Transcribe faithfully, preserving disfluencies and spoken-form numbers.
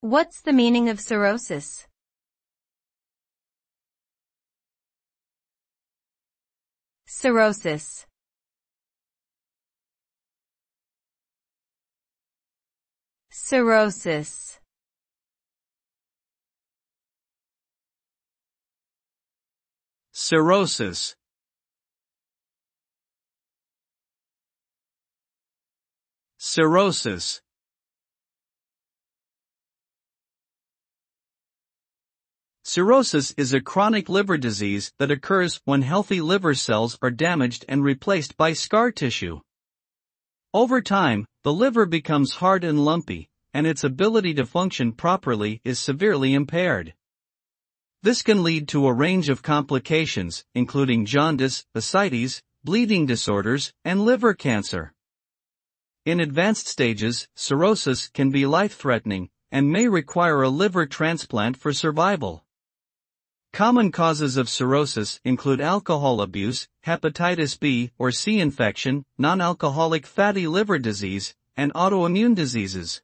What's the meaning of cirrhosis? Cirrhosis. Cirrhosis. Cirrhosis. Cirrhosis. Cirrhosis is a chronic liver disease that occurs when healthy liver cells are damaged and replaced by scar tissue. Over time, the liver becomes hard and lumpy, and its ability to function properly is severely impaired. This can lead to a range of complications, including jaundice, ascites, bleeding disorders, and liver cancer. In advanced stages, cirrhosis can be life-threatening and may require a liver transplant for survival. Common causes of cirrhosis include alcohol abuse, hepatitis B or C infection, non-alcoholic fatty liver disease, and autoimmune diseases.